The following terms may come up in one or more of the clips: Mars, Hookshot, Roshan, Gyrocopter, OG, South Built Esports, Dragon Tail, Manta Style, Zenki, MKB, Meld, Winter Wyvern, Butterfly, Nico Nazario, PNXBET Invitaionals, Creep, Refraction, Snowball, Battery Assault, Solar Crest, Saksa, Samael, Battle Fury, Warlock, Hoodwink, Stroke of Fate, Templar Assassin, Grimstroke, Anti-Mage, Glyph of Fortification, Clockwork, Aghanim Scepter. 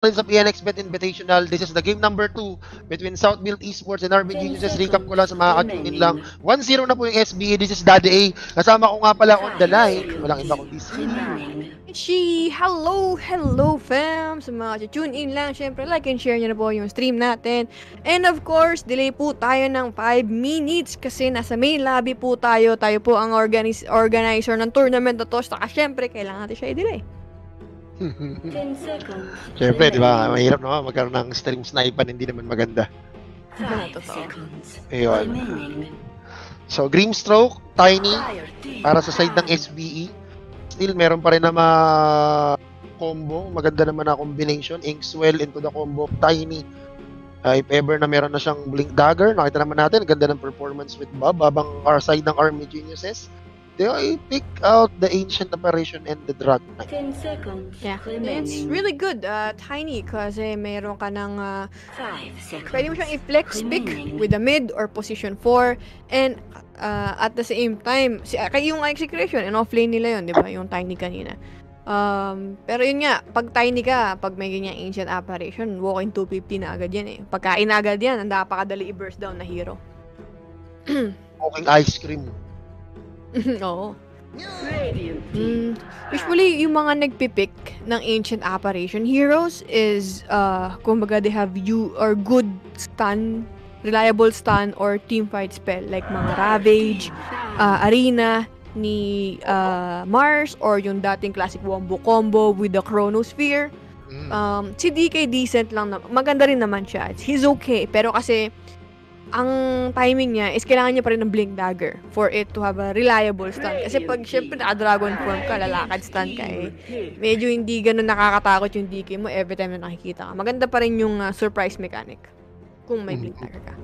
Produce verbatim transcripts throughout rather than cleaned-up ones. Of E N X Bet Invitational. This is the game number two between South Built Esports and Army Geniuses. Recap ko lang sa mga katunin lang. one zero na po yung S B A. This is Daddy A. Kasama ko nga pala on the line. Walang iba kundi si Chi. Hello, hello fam. Sa mga tune in lang, syempre like and share nyo na po yung stream natin. And of course, delay po tayo ng five minutes kasi nasa main lobby po tayo. Tayo po ang organiz organizer ng tournament na to. Saka syempre, kailangan natin siya i-delay. Siyempre, di ba? Mahirap naman magkaroon ng stream sniper, hindi naman maganda. Ayun. So, Grimstroke, Tiny, para sa side ng S B E. Still, meron pa rin na mga combo. Maganda naman na combination. Inkswell into the combo of Tiny. Uh, if ever na meron na siyang Blink Dagger, nakita naman natin, ganda ng performance with Bob habang our side ng Army Geniuses. They pick out the Ancient Apparition and the Dragon Knight. Yeah, it's really good, uh, Tiny, kasi meron ka ng uh, pwede mo siyang i-flex pick with the mid or position four, and uh, at the same time, si, kaya yung execution, and offlane nila yun, di ba, yung Tiny kanina. Um, pero yun nga, pag Tiny ka, pag may ganyan Ancient Apparition, walk in two fifty na agad yan eh. Pagkain na agad yan, ang napakadali i-burst down na hero. Walking ice cream. Oo. Mm, usually, yung mga nagpipick ng Ancient Apparition heroes is, uh, kumbaga, they have you or good stun, reliable stun, or teamfight spell. Like mga Ravage, uh, Arena ni uh, Mars, or yung dating classic Wombo combo with the Chronosphere. Um, si D K decent lang. Na maganda rin naman siya. He's okay. Pero kasi, ang timing niya is kailangan niya pa rin ng Blink Dagger for it to have a reliable stun. Kasi pag syempre naka-dragon form ka, lalakad stun ka eh. Medyo hindi ganun nakakatakot yung D K mo every time na nakikita ka. Maganda pa rin yung uh, surprise mechanic kung may Blink Dagger ka.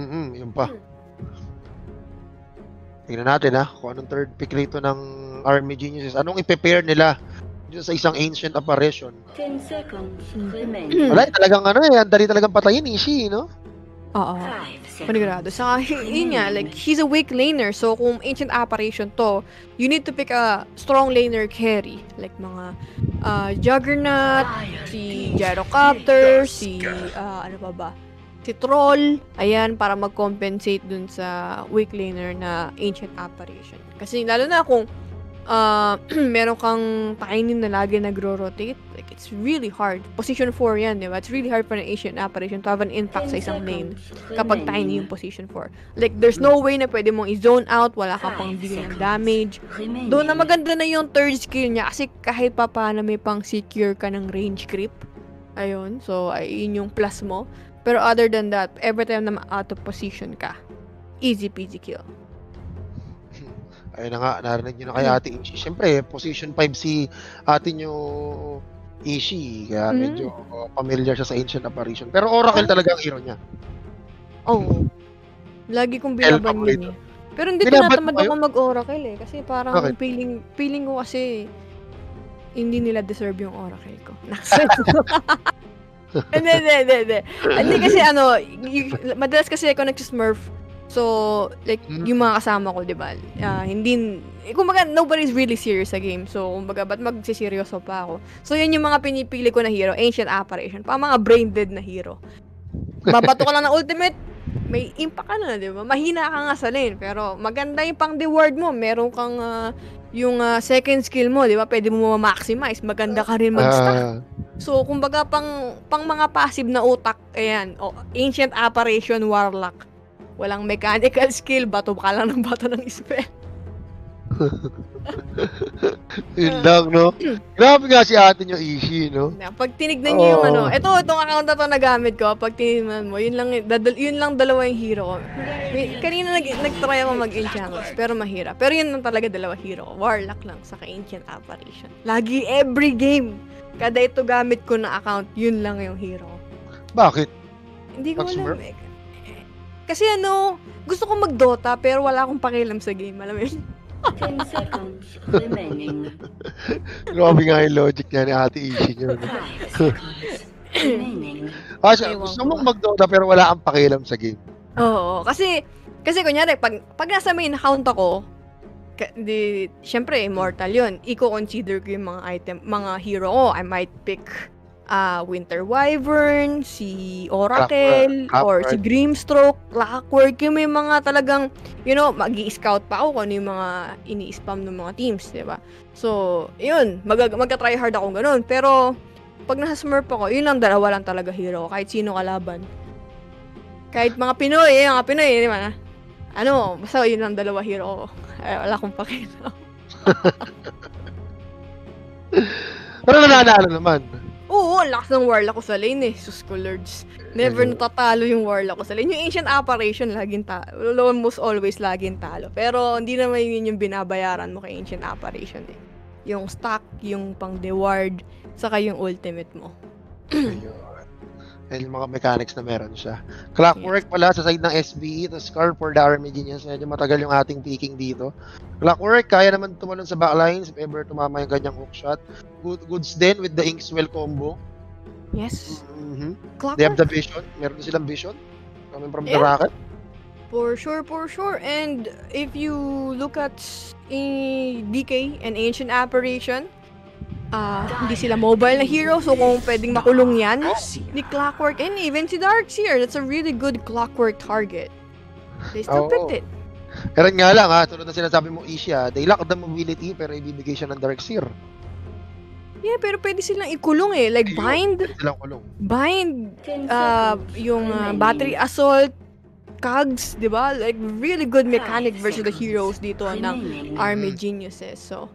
Mm -hmm, yun pa. Hmm. Tignan natin ha, kung anong third pick rito ng Army Geniuses. Anong i-prepare nila sa isang Ancient Apparition? ten seconds. Mm. Wala, talagang ano eh, andali talagang patayin, easy, no? Oo. Panigurado. Saka, yun nga, like, he's a weak laner. So, kung Ancient Apparition to, you need to pick a strong laner carry. Like, mga uh, Juggernaut, si Gyrocopter, si, uh, ano pa ba, si Troll. Ayan, para mag-compensate dun sa weak laner na Ancient Apparition. Kasi, lalo na kung uh, meron kang Tiny na lagi nagro-rotate, like, it's really hard. Position four yan, di ba? It's really hard for an Ancient Apparition to have an impact sa isang lane kapag Tiny yung position four. Like, there's no way na pwede mong i-zone out, wala ka pang deal ng damage. Doon na maganda na yung third skill niya kasi kahit pa paano may pang secure ka ng range creep. Ayun, so, ayun yung plus mo. Pero other than that, every time na out of position ka, easy peasy kill. Ayun na nga, narinig nyo na kay Ate Ishi. Siyempre, position five si Ate nyo Ishi. Kaya medyo uh, familiar siya sa Ancient Apparition. Pero Oracle talaga ang hero niya. Oo. Oh. Lagi kong binaban yun eh. Pero hindi tinatamad ako mag-Oracle eh. Kasi parang okay. feeling, feeling ko kasi hindi nila deserve yung Oracle ko. Hindi, hindi, hindi. Hindi kasi ano, madalas kasi ako nagsismurf. So, like, yung mga kasama ko, di ba? Uh, hindi, kumbaga, nobody's really serious sa game. So, kumbaga, ba't magsiseryoso pa ako? So, yun yung mga pinipili ko na hero, Ancient Apparition. Pa mga brain dead na hero. Babato ka lang ng ultimate, may impact ka na, di ba? Mahina ka nga sa lane, pero maganda yung pang-deward mo. Meron kang, uh, yung uh, second skill mo, di ba? Pwede mo ma-maximize. Maganda ka rin mag-stack. So, kumbaga, pang, pang mga passive na utak, ayan, oh, Ancient Apparition, Warlock. Walang mechanical skill, bato ka lang ng bato ng spell. Yun lang, no? Grabe nga si ate nyo, Ishi, no? Pag tinignan nyo yung ano, ito, itong account na to na gamit ko, pag tinignan mo, yun lang, yun lang dalawa yung hero ko. Kanina nag, nag-try ako mag-enchant, pero mahirap. Pero yun lang talaga dalawa hero ko. Warlock lang, saka Ancient Apparition. Lagi, every game, kada ito gamit ko na account, yun lang yung hero ko. Bakit? Hindi ko alam, eh. Kasi ano, gusto kong mag-Dota pero wala akong pakialam sa game, alam mo yun? ten seconds remaining. Grabe nga yung logic niya ni Ate Ishi niyo. Ah, so, gusto mong mag-Dota pero wala akong pakialam sa game. Oo, kasi, kasi kunyari, pag, pag nasa main account ako, di, syempre, immortal yun. Iko-consider ko yung mga item, mga hero ko. I might pick uh, Winter Wyvern, si Oracle, Clockwork, or si Grimstroke, Clockwork, yung may mga talagang, you know, mag-i-scout pa ako kung ano yung mga ini-spam ng mga teams, di ba? So, yun, mag-try hard ako ganun. Pero, pag nasa smurf ako, yun lang, dalawa lang talaga hero, kahit sino kalaban. Kahit mga Pinoy, eh, mga Pinoy, di ba na? Ano, basta yun lang dalawa hero ko. Ay, wala akong pakita. Pero nananalo naman. Oo, ang lakas ng Warlock ko sa lane eh. Sus ko, Lords. Never natatalo yung Warlock ko sa lane. Yung Ancient Apparition, laging talo. Almost always laging talo. Pero hindi naman yun yung binabayaran mo kay Ancient Apparition eh. Yung stack, yung pang-deward, saka yung ultimate mo. And yung mga mechanics na meron siya. Clockwork pala sa side ng S B E, tapos Scar for the Army Geniuses. Medyo matagal yung ating picking dito. Clockwork, kaya naman tumalon sa backlines if ever tumama yung kanyang hookshot. Good, goods din with the Inkswell combo. Yes. Mm-hmm. They have the vision. Meron din silang vision. Coming from yeah. the rocket. For sure, for sure. And if you look at D K and Ancient Apparition, Uh, hindi sila mobile na hero, so kung pwedeng makulong yan, ni Clockwork and even si Dark Seer, that's a really good Clockwork target. They still oh, picked it. Pero nga lang ha, tulad na sinasabi mo, Isha, they lack the mobility, pero ibibigay siya ng Dark Seer. Yeah, pero pwede silang ikulong eh, like bind, bind, uh, yung uh, battery assault, cogs, di ba? Like really good mechanic versus the heroes dito ng Army Geniuses, so...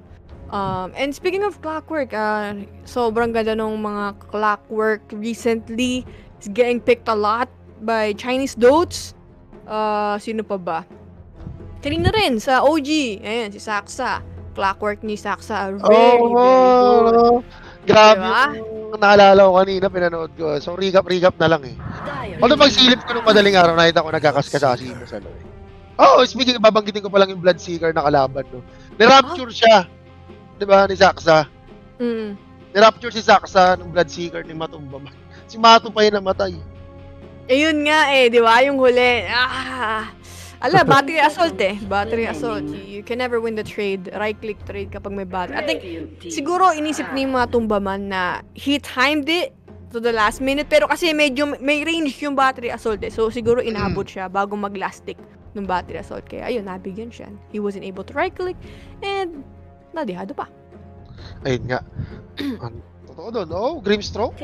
Um, and speaking of Clockwork, uh, sobrang ganda nung mga Clockwork recently. It's getting picked a lot by Chinese Dotes. Uh, sino pa ba? Kanina rin sa O G. Ayan, si Saksa. Clockwork ni Saksa. Very, oh, very good. Oh, grabe diba? Yung naalala ko kanina, pinanood ko. So, recap-recap na lang eh. Although pagsilip ko nung madaling araw, nakita ko nagkakaskasasi mo sa loob. Oh, speaking, babanggitin ko pa lang yung Bloodseeker na kalaban. No? Nirapture siya. Diba, ni Saksa? Mm. Nirapture si Saksa ng Bloodseeker ni Matumbaman. Si Matu pa yun namatay. Ayun nga eh, di ba? Yung huli. Ah! Ala, battery assault eh. Battery assault. You can never win the trade. Right-click trade kapag may battery. I think, siguro inisip ni Matumbaman na he timed it to the last minute. Pero kasi medyo may range yung battery assault eh. So, siguro inabot siya bago mag-last tick ng battery assault. Kaya ayun, nabigyan siya. He wasn't able to right-click. And... nadihado pa. Ayun nga. Totoo doon. Oh, Grimstroke.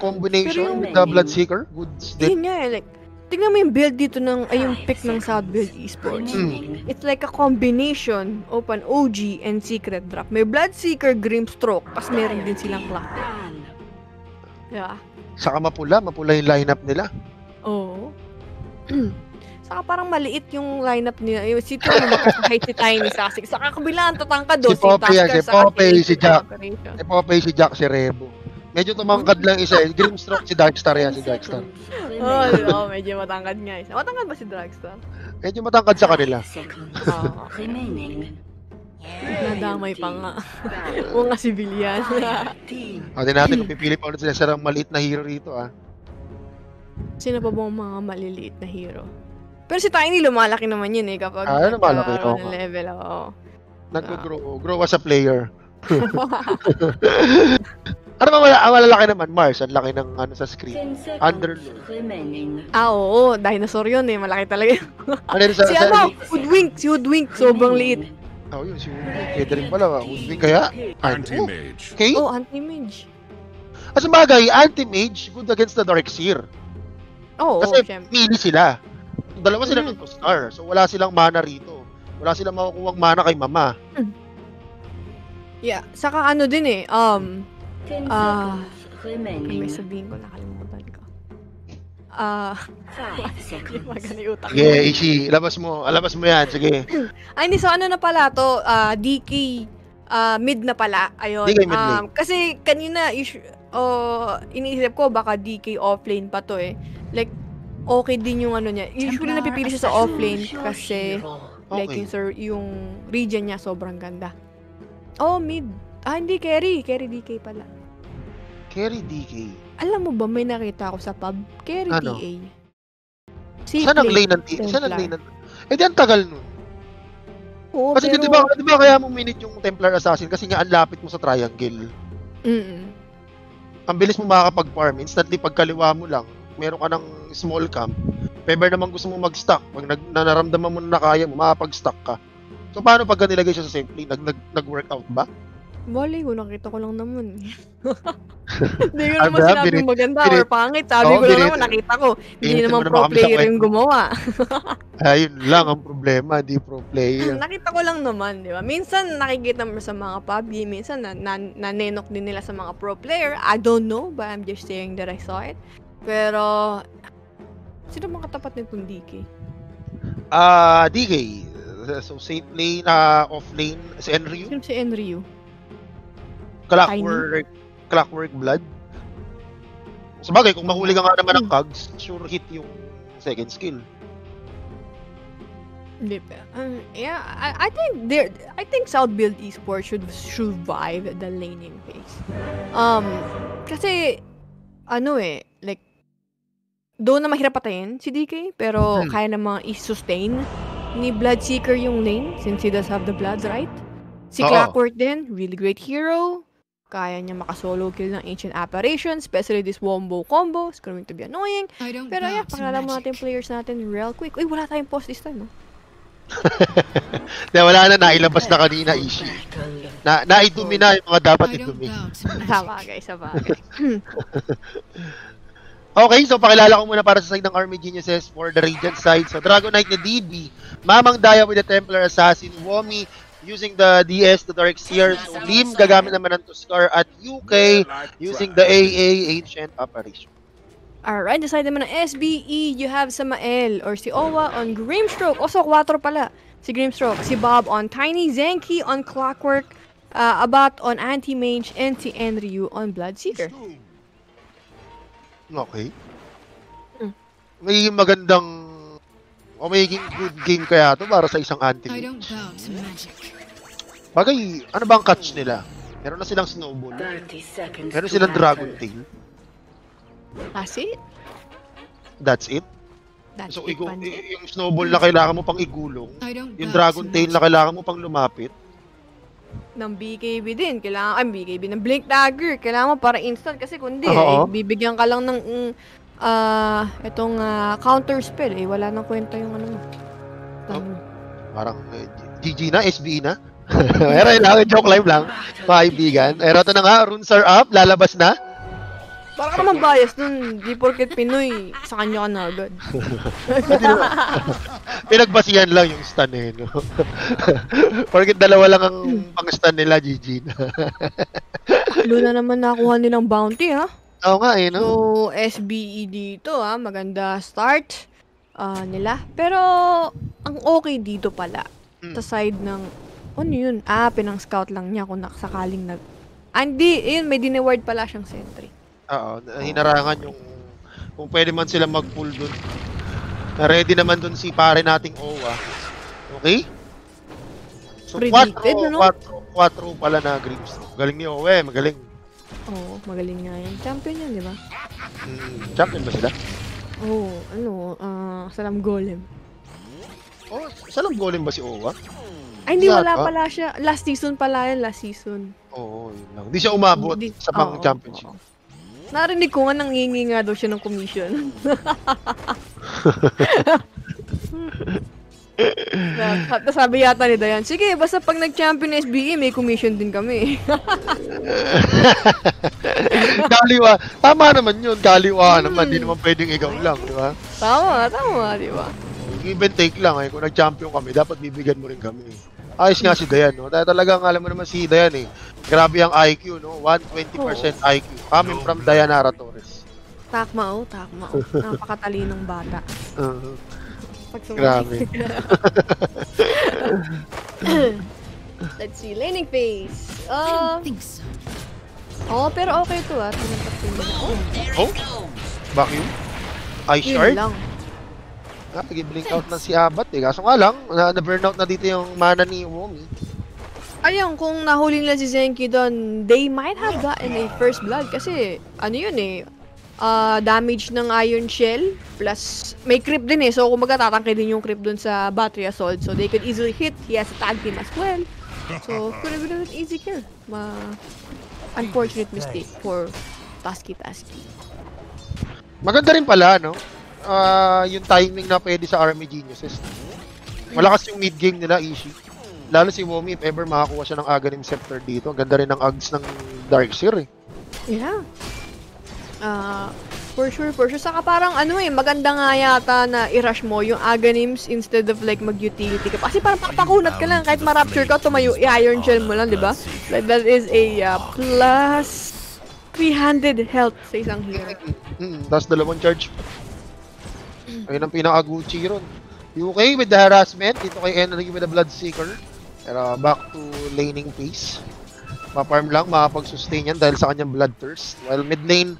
Combination with the Bloodseeker. Goods. Ayun nga eh. Like, tingnan mo yung build dito ng, ay yung pick ng South Built Esports. Mm. It's like a combination of an O G and Secret Drop. May Bloodseeker, Grimstroke, tapos meron din silang Clock. Yeah. Saka mapula. Mapula yung lineup nila. Oo. Oh. Saka parang maliit yung lineup nila. Yung si Tito na makasakay si Tiny sa Sasig. Saka kabilaan tatangka doon. Si Popeye, si, si Popeye, si Jack. Si Popeye, si Jack, si Rebo. Medyo tumangkad lang isa eh. Grimstroke si Darkstar yan, si Darkstar. Oo, oh, medyo matangkad nga isa. Matangkad ba si Darkstar? Medyo matangkad sa kanila. Oo. Nadamay pa nga. Oo nga si Billian. O, din natin kung pipili pa ulit sila sa maliit na hero rito ah. Sino pa ba mga maliliit na hero? Pero si Tiny, lumalaki naman yun eh kapag ah, lumalaki ako ng level ako. Oh. Nag-grow. Uh, grow as a player. Ano ba, wala, malalaki naman, Mars. Ang laki ng ano sa screen. Underlord. Ah, oo. Dinosaur yun eh. Malaki talaga yun. Si ano, Hoodwink. Si Hoodwink. Sobrang liit. Oo, oh, yun. Si Hoodwink. Kaya rin pala. Hoodwink kaya? Anti-Mage. Okay? Oo, oh, Anti-Mage. As a bagay, Anti-Mage, good against the Dark Seer. Oo, oh, kasi syempre. Pili sila. Dalawa sila mm. ng Star, so wala silang mana rito. Wala silang makukuhang mana kay Mama. Yeah, saka ano din eh, um... Ah... Uh, may sabihin ko, nakalimutan ko. Ah... Uh, yeah, Ishi, labas mo. Labas mo yan, sige. Ay, hindi, so ano na pala to, uh, D K uh, mid na pala. Ayun. D K mid um, kasi kanina, oh, iniisip ko, baka D K offlane pa to eh. Like, okay din yung ano niya. Usually napipili siya sa offlane kasi like okay. yung, sir, yung region niya sobrang ganda. Oh, mid. Ah, hindi, carry. Carry D K pala. Carry D K? Alam mo ba, may nakita ako sa pub. Carry ano? D A. Si saan ang lane ng T A? Saan ang lane ng T A? Eh, di ang tagal nun. Oo, kasi pero... di ba, di ba kaya mo minute yung Templar Assassin kasi nga ang lapit mo sa triangle? Mm-mm. ang bilis mo makakapag-farm. Instantly, pagkaliwa mo lang, meron ka ng small camp. Pepper naman gusto mo mag-stack. Pag nag nanaramdaman mo na kaya mo, makapag-stack ka. So, paano pag nilagay siya sa same play? Nag-nag-nag-workout ba? Bali ko, nakita ko lang naman. Hindi ko naman sinabing maganda or pangit. Sabi ko lang naman, nakita ko. Hindi naman pro player yung gumawa. Ayun lang ang problema, di pro player. Nakita ko lang naman, di ba? Minsan nakikita mo sa mga P U B G, minsan nanenok din nila sa mga pro player. I don't know, but I'm just saying that I saw it. Pero, sino mga katapat nitong D K? Ah, D K. So, safe lane, off lane, si Enryu. Sino si Enryu? Clockwork, Tiny. Clockwork Blood. Sabagay, kung mahuli ka nga naman ng Cogs, sure hit yung second skill. Uh, yeah, I, I think there. I think South Built Esports should survive the laning phase. Um, kasi ano eh, like doon na mahirap patayin si D K, pero hmm. kaya namang i-sustain ni Bloodseeker yung lane since he does have the bloods, right? Si oh. Clockwork din, really great hero. Kaya niya makasolo kill ng Ancient Apparition, especially this wombo combo. It's going to be annoying. Pero yeah, pakilala mo natin players natin real quick. Uy, wala tayong post this time, no? De, wala na, nailabas na kanina, Ishi. Na, naidumi na yung mga dapat idumi. Sabagay, sabagay. Okay, so pakilala ko muna para sa side ng Army Geniuses for the Radiant side. So, Dragon Knight na D B, Mamang Daya with the Templar Assassin, Womi, using the D S, the Dark Seer, so Lim, gagamit naman ng Tuskar at U K using the A A, Ancient Apparition. Alright, the side naman ng S B E, you have Samael or si Owa on Grimstroke. Also, four pala. Si Grimstroke, si Bob on Tiny, Zenki on Clockwork, uh, Abat on Anti-Mage, and si Enryu on Bloodseeker. Okay. Mm. May magandang o magiging good game kaya to para sa isang anti-mage. Bagay, ano ba ang catch nila? Meron na silang snowball. Meron silang dragon tail. That's it? That's it? That's so, it yung snowball na kailangan mo pang igulong, yung dragon tail na kailangan mo pang lumapit. Ng B K B din, kailangan, ang B K B, ng Blink Dagger, kailangan mo para instant kasi kundi, eh, bibigyan ka lang ng... Mm, Ah, uh, itong uh, counter spell eh wala nang kwenta yung ano. Oh, parang eh, G G na, S B na. Pero lang, joke live lang. Kaibigan. Pero ito na nga, runes are up, lalabas na. Parang naman bias dun, di porket Pinoy, sa kanya ka na agad. Pinagbasihan lang yung stun eh, no? Porket dalawa lang ang pang-stun nila, G G na. Lalo na naman nakuha nilang bounty, ha? Oo nga eh, no? So, S B E dito ha, maganda start uh, nila. Pero, ang okay dito pala, mm. sa side ng, ano yun? Ah, pinang-scout lang niya kung sakaling nag... Andi, yun, may dineward pala siyang sentry. Oo, hinarangan yung, kung pwede man sila mag-pull dun. Ready naman dun si pare nating Owa. Okay? So, predicted, no? four pala na Grips. Galing ni Owe, magaling. Oo, oh, magaling nga yan. Champion yan, di ba? Mm, champion ba sila? Oo, oh, ano, uh, Salam Golem. Oh, Salam Golem ba si Owa? Ay, hindi, wala pa? Pala siya. Last season pala yan, last season. Oo, oh, yun lang. Hindi siya umabot di, sa pang oh, championship. Oh, oh. Narinig ko nga, nangingi nga daw siya ng commission. Sabi yata ni Dayan, sige, basta pag nag-champion na S B E, may commission din kami. Kaliwa. Tama naman yun. Kaliwa naman. Hindi naman pwedeng ikaw lang, di ba? Tama, tama, di ba? Give and take lang eh. Kung nag-champion kami, dapat bibigyan mo rin kami. Ayos nga si Dayan, no? Talagang alam mo naman si Dayan eh. Grabe ang I Q, no? one hundred twenty percent I Q. Coming from Dayanara Torres. Takma, oh. Takma, oh. Napakatalinong bata. Uh-huh. Grabe. Let's see, laning phase. Uh, so. Oh, pero okay to ah. Oh, bakit? Eye shard? Ah, nag-blink out na si Abat eh. Kaso nga lang, na-burnout na dito yung mana ni Womi. Ayun, kung nahuli nila si Zenki doon, they might have gotten a first blood kasi ano yun eh. Uh, damage ng Iron Shell plus may Creep din eh, so kumbaga tatangke din yung Creep dun sa Battery Assault, so they could easily hit. He has a tag team as well, so could have been an easy kill. Ma Unfortunate mistake for pasky-pasky. Maganda rin pala, no? Uh, yung timing na pwede sa Army Geniuses. Malakas yung mid-game nila, Ishii. Lalo si Womi, if ever makakuha siya ng Aghanim Scepter dito. Ganda rin ng Ags ng Dark Seer, eh. Yeah. Uh, for sure, for sure. Saka parang ano eh, maganda nga yata na i-rush mo yung Aghanims instead of like mag-utility ka. Kasi parang papakunat ka lang, kahit ma-rapture ka, tumayo, i-iron gel mo lang, di ba? Like, that is a uh, plus three hundred health sa isang hero. Mm-hmm. Tapos dalawang charge. Ayun ang pinaka-Gucci ron. U K with the harassment, dito kay Energy with the Bloodseeker. Pero back to laning phase. Maparm lang, makapag-sustain yan dahil sa kanyang Bloodthirst. While mid lane,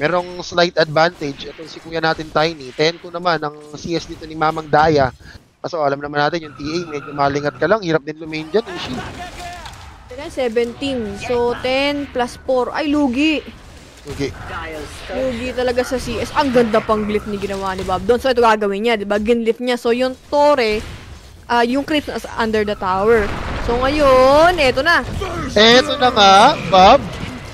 merong slight advantage. Ito si kuya natin, Tiny. ten two naman ang C S dito ni Mamang Daya. Kaso alam naman natin, yung T A, medyo malingat ka lang. Hirap din lumain dyan, Ishi. seventeen. So, ten plus four. Ay, lugi. Lugi. Lugi talaga sa C S. Ang ganda pang glyph ni ginawa ni Bob doon. So, ito gagawin niya, diba? Ginlip niya. So, yung Tore, uh, yung creep na under the tower. So, ngayon, eto na. Eto na nga, Bob.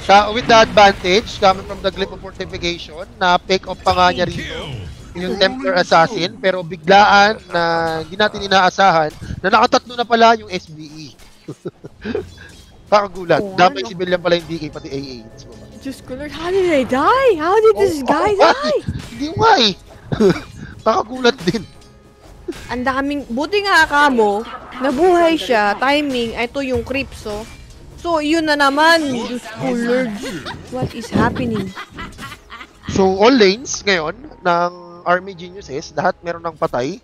Uh, with the advantage coming from the Glyph of Fortification, na pick up pa nga niya rito yung Templar Assassin, pero biglaan na hindi natin inaasahan na nakatatlo na pala yung S B E. Pakagulat. Oh, damay si Billiam pala yung D K pati A A. Just ko Lord, how did I die? How did this oh, guy oh, die? Hindi mo nga eh. Pakagulat din. Ang daming, buti nga kamo, nabuhay siya, timing, ito yung creep, so So, yun na naman, Diyos ko Lord. What is happening? So, all lanes ngayon ng Army Geniuses, lahat meron ng patay.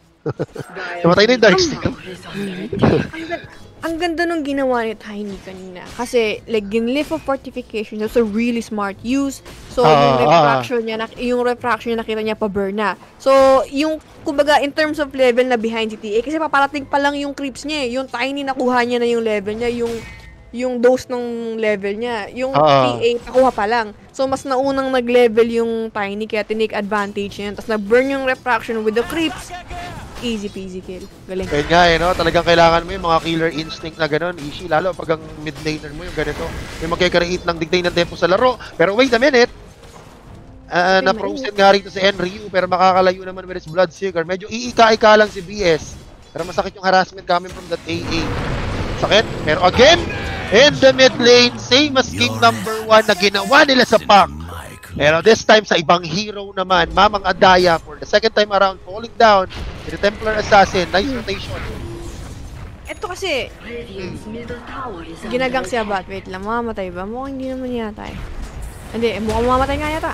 Namatay na yung Dark Seer. Ang ganda nung ginawa ni Tiny kanina. Kasi, like, ginlift of fortification, that's a really smart use. So, yung refraction niya, yung refraction niya nakita niya pa-burn na. So, yung, kumbaga, in terms of level na behind G T A, kasi paparating pa lang yung creeps niya eh. Yung Tiny, nakuha niya na yung level niya, yung yung dose ng level niya. Yung uh, P A, nakuha pa lang. So, mas naunang nag-level yung Tiny, kaya tinake advantage niya. Tapos, nag-burn yung Refraction with the creeps. Easy peasy kill. Galing. Kaya nga eh, no? Talagang kailangan mo yung mga killer instinct na gano'n. Easy, lalo pag ang mid-laner mo yung ganito. May magkakareate ng digday ng tempo sa laro. Pero wait a minute! Uh, na-prosen nga rito si Enryu, pero makakalayo naman with his Bloodseeker. Medyo iika-ika lang si B S. Pero masakit yung harassment coming from that A A. Sakit. Pero again, in the mid lane, same as king number one na ginawa nila sa pack. Pero this time sa ibang hero naman, Mamang Adaya for the second time around, falling down to the Templar Assassin. Nice rotation. Ito kasi, mm. ginagang siya bat. Wait lang, mamamatay ba? Mukhang hindi naman yata eh. Hindi, mukhang mamamatay nga yata.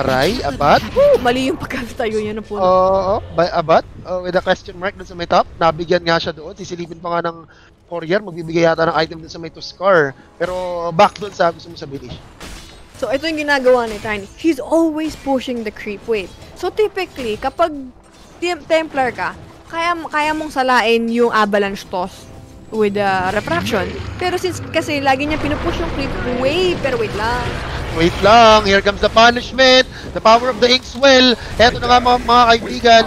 Aray, abat? Woo! Mali yung pagkatayo niya na puno. Oo, abat. Uh, with a question mark dun sa may top. Nabigyan nga siya doon. Sisilipin pa nga ng courier. Magbibigay yata ng item dun sa may Tuskar. Pero back doon sa gusto mo sa British. So, ito yung ginagawa ni Tiny. She's always pushing the creep wave. So, typically, kapag Templar ka, kaya, kaya mong salain yung Avalanche Toss with uh, Refraction. Pero since kasi lagi niya pinupush yung creep wave, pero wait lang. Wait lang, here comes the punishment, the power of the Inkswell. Eto na nga mga, mga kaibigan,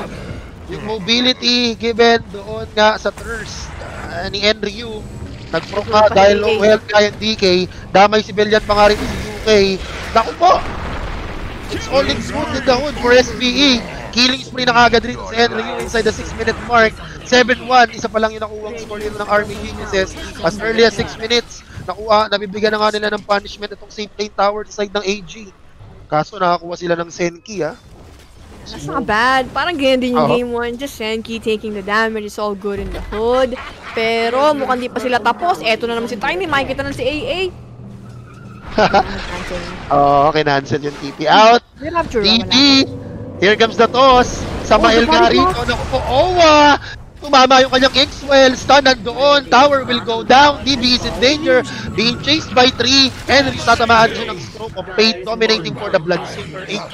yung mobility given doon nga sa thirst uh, ni Enryu. Nag-proc nga dahil low health kaya D K, damay si Belian pa nga rin sa U K. Naku po! It's all in smooth in the hood for S B E. Killing spree na kagad rin si Enryu inside the six minute mark. seven one, isa pa lang yung nakuha ang score ng Army Geniuses as early as six minutes. Nakuha, nabibigyan na nga nila ng punishment itong safe lane tower sa side ng A G. Kaso nakakuha sila ng Senki, ha? So, that's not bad. Parang ganyan din yung uh -huh. game one. Just Senki taking the damage. It's all good in the hood. Pero mukhang di pa sila tapos. Eto na naman si Tiny. Makikita na si A A. Oo, oh, kinancel yung T P out. T P! Here comes the toss. Samael nga rito. Naku po, Owa! Tumama yung kanyang Inkswell, stun nandoon, tower will go down, D B is in danger, being chased by three, and natatamaan siya ng stroke of fate, dominating for the Bloodseeker A Q.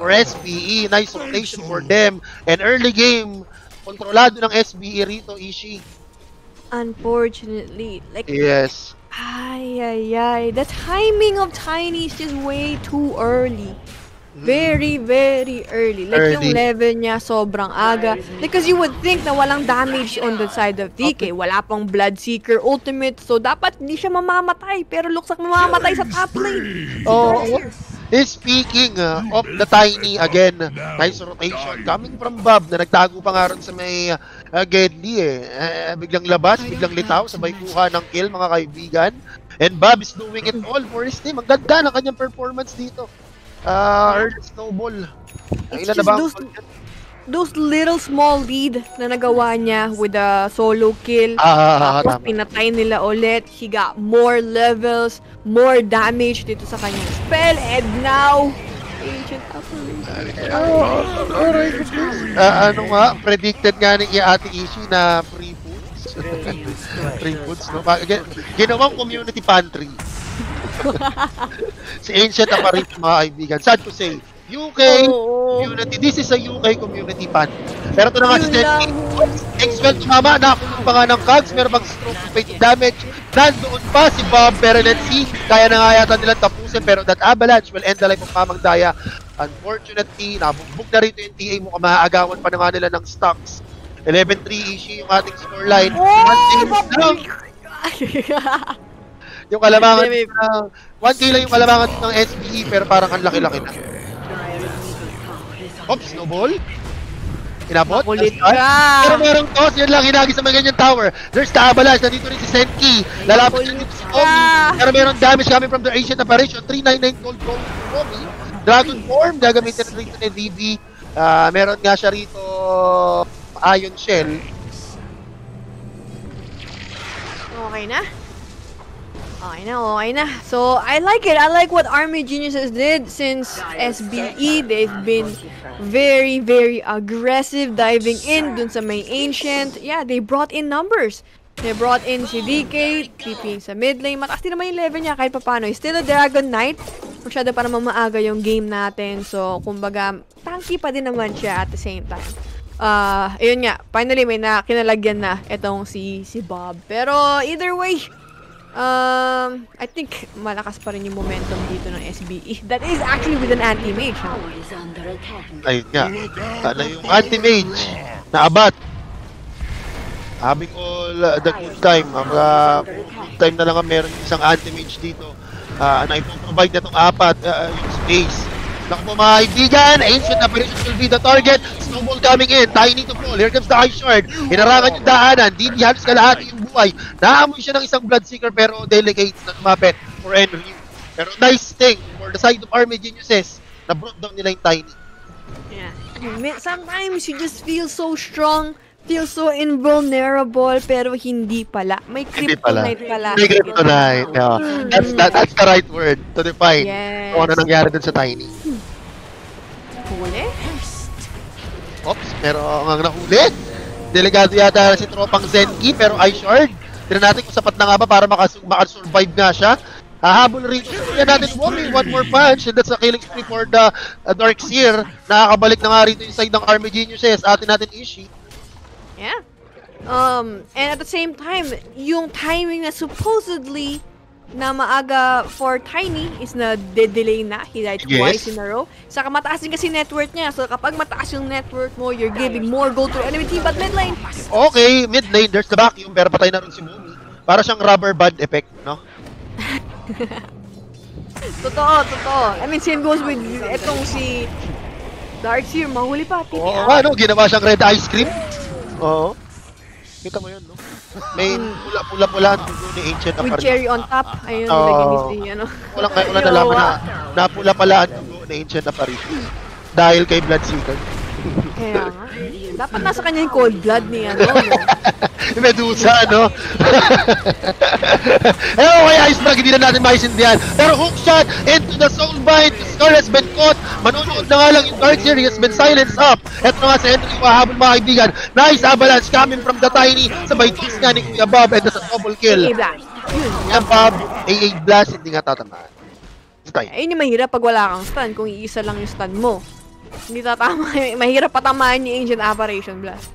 For S B E, nice rotation for them, and early game, kontrolado ng S B E rito, Ishii. Unfortunately, like... Yes. Ay, ay, ay, the timing of Tiny is just way too early. Very, very early. Like, early. Yung level niya sobrang aga. Because you would think na walang damage on the side of D K. Wala pang Bloodseeker ultimate. So, dapat hindi siya mamamatay. Pero looks like mamamatay sa top lane. Oh, Speaking uh, of the Tiny again, nice rotation coming from Bob na nagtago pa nga ron sa may uh, Gedli eh. Uh, biglang labas, biglang litaw, sabay kuha ng kill mga kaibigan. And Bob is doing it all for his team. Ang ganda ng kanyang performance dito. Uh, Earth Snowball. It's just those, those little small lead na nagawa niya with a solo kill. Ah, uh, pinatay nila ulit. He got more levels, more damage dito sa kanyang spell. And now, Ancient Apparition. Oh, alright. Uh, ano nga, predicted nga ni Ate Ishi na free foods. Free foods, no? Ginawang community pantry. Si Ancient Apparition, mga kaibigan. Sad to say, U K oh, community. This is a U K community pan. Pero ito na nga si Stephanie. Inkswell, tama. Nakakulong pa nga ng Cogs. Meron bang stroke to fate damage. Nandoon pa si Bob. Pero let's see. Kaya na nga yata nilang tapusin. Pero that avalanche will end the life of Mamang Daya. Unfortunately, nabugbog na rito yung T A. Mukhang maaagawan pa na nga nila ng stocks. eleven three issue yung ating scoreline. Oh! Yung kalamangan ng... one K lang yung kalamangan ng S P E. Pero parang ang laki-laki na. Oops, Snowball. Inabot. Pero merong toss. Yun lang, hinagi sa mga ganyan tower. There's the Avalanche. Nandito rin si Senki. Lalapit na dito si Omi. Pero merong damage coming from the Ancient Apparition. three ninety-nine gold gold from Omi. Dragon Form. Gagamitin na rito ni D B. Uh, meron nga siya rito Iron Shell. Okay na. I know, I know. So I like it. I like what Army Geniuses did since S B E. They've been very, very aggressive, diving in dun sa may Ancient. Yeah, they brought in numbers. They brought in si D K, T P sa mid lane. Mataas din naman yung level niya kahit papano. He's still a Dragon Knight. Masyado pa naman maaga yung game natin. So, kumbaga, tanky pa din naman siya at the same time. Uh, ayun nga, finally may na kinalagyan na itong si, si Bob. Pero either way, Um, I think malakas pa rin yung momentum dito ng S B E. That is actually with an anti-mage, huh? Ayun nga. Sana yung anti-mage naabat. Having all uh, the good time. Ang uh, good time na lang ang meron isang anti-mage dito. Uh, na ipoprovide na itong apat uh, yung space. Naku po mga kaibigan, Ancient Apparition will be the target. Snowball coming in, Tiny to fall. Here comes the Ice Shard. Hinarangan yung daanan, hindi halos kalahati yung buhay. Naamoy siya ng isang Bloodseeker pero delegates na tumapit for Henry. Pero nice thing for the side of Army Geniuses, na-broke down nila yung Tiny. Yeah. Sometimes you just feel so strong, feel so invulnerable, pero hindi pala. May kryptonite pala. May kryptonite. Yeah. That's, that, that's the right word to define yes. Kung ano nangyari dun sa Tiny. Huli? Oops, pero ang nahuli. Delegado yata si tropang Zenki, pero Ice Shard. Tignan natin kung sapat na nga ba para makasurvive nga siya. Hahabol rin. Tignan natin, Womie, one more punch. And that's a killing spree for the uh, Dark Seer. Nakakabalik na nga rito yung side ng Army Geniuses. Atin natin, Ishii. Yeah. Um, and at the same time, yung timing na supposedly na maaga for Tiny is na de-delay na. He died twice yes. in a row. Saka mataas din kasi network niya. So kapag mataas yung network mo, you're giving more gold to enemy team. But mid lane. Okay, mid lane. There's the vacuum. Pero patay na rin si Moomy. Para siyang rubber band effect, no? Totoo, totoo. I mean, same goes with etong si Darkseer. Mahuli pa. Oo, oh, ano? Ginawa siyang red ice cream. Oo. Kita mo yun, no? May pula-pula-pula ni Ancient Apparition. With cherry on top. Ayun, naging history, ano? Walang kayo na nalaman na napula-palaan ni Ancient Apparition. Dahil kay Bloodseeker. Kaya nga. Dapat nasa kanya yung cold blood ni, ano? Medusa, ano? Ewan ko kaya Ice Frag, hindi na natin maisindihan. Pero hookshot into the soulbind. Scar has been caught. Manunood na nga lang yung Dark Seer. He has been silenced up. Eto nga si Henry, wahabon mga kaibigan. Nice avalanche coming from the Tiny. Sabay kiss nga ni Kuya Bob and that's a double kill. A A blast. Kuya Bob, A A blast, hindi nga tatamaan. Stun. Ayun yung mahirap pag wala kang stun. Kung iisa lang yung stun mo. Hindi tatama. Mahirap patamaan yung Ancient Apparition blast.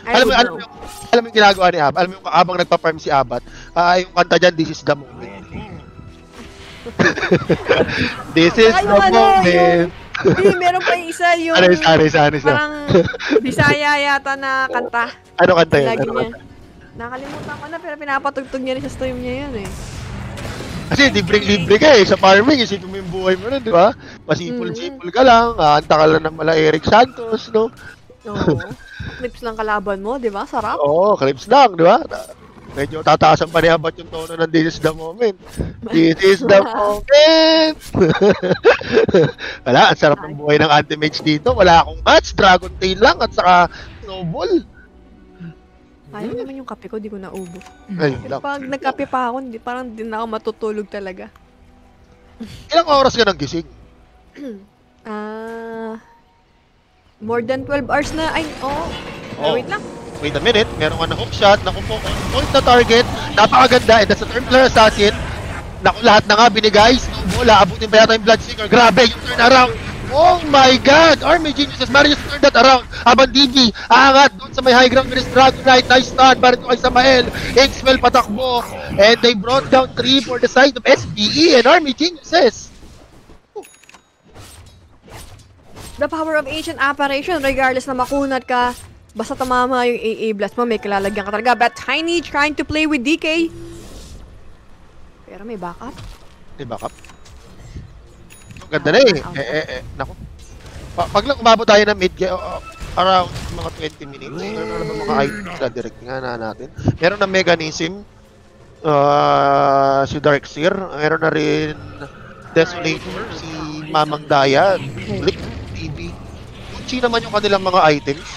Alam mo, alam mo, alam mo yung ginagawa ni Ab. Alam mo yung abang nagpa-farm si Abat. Uh, yung kanta dyan, this is the moment. This is Ay, the ano, moment. Hindi, meron pa yung isa yung... Aris, aris, aris. Parang Bisaya yata na kanta. Ano kanta yun? Ano kanta? Nakalimutan ko na, pero pinapatugtog niya rin sa stream niya yun eh. Kasi libre-libre ka eh sa farming, isipin mo yung buhay mo na, di ba? Masipol-sipol ka lang, aanta ka lang ng mala Eric Santos, no? Oo. Clips lang kalaban mo, di ba? Sarap. Oo, clips lang, di ba? Medyo tataasan pa niya ba't yung tono ng this is the moment. This is the moment! Wala, ang sarap ng buhay ng anti-mage dito. Wala akong match, dragon tail lang at saka snowball. Ayaw naman yung kape ko, di ko naubo. Ay, pag nagkape pa ako, parang di na ako matutulog talaga. Ilang oras ka nang gising? Ah, uh, more than twelve hours na. Ay, oh. oh. Wait lang. Wait a minute, meron ka na hookshot, naku-point na target, napakaganda, and that's a Templar Assassin. Naku, lahat na nga binigay, snowball, abutin pa yata yung Bloodseeker, grabe, yung turn around. Oh my god, Army Geniuses, Marius turned that around. Abang D V, aangat doon sa may high ground with his Dragon Knight, nice stun, barito kay Samael, Inkswell patakbo, and they brought down three for the side of S B E and Army Geniuses. The power of Ancient Apparition, regardless na makunat ka, basta tamama yung A A blast mo, may kalalagyan ka talaga. But Tiny trying to play with D K. Pero may backup. May backup? Ang ganda na eh. Eh, eh, eh. Naku. Pag lang umabot tayo ng mid, uh, around mga twenty minutes, meron na mga items na direct nga na natin. Meron na mechanism, uh, si Dark Seer. Meron na rin Desolator, si Mamang Daya, Blink, T V. Kunchi naman yung kanilang mga items.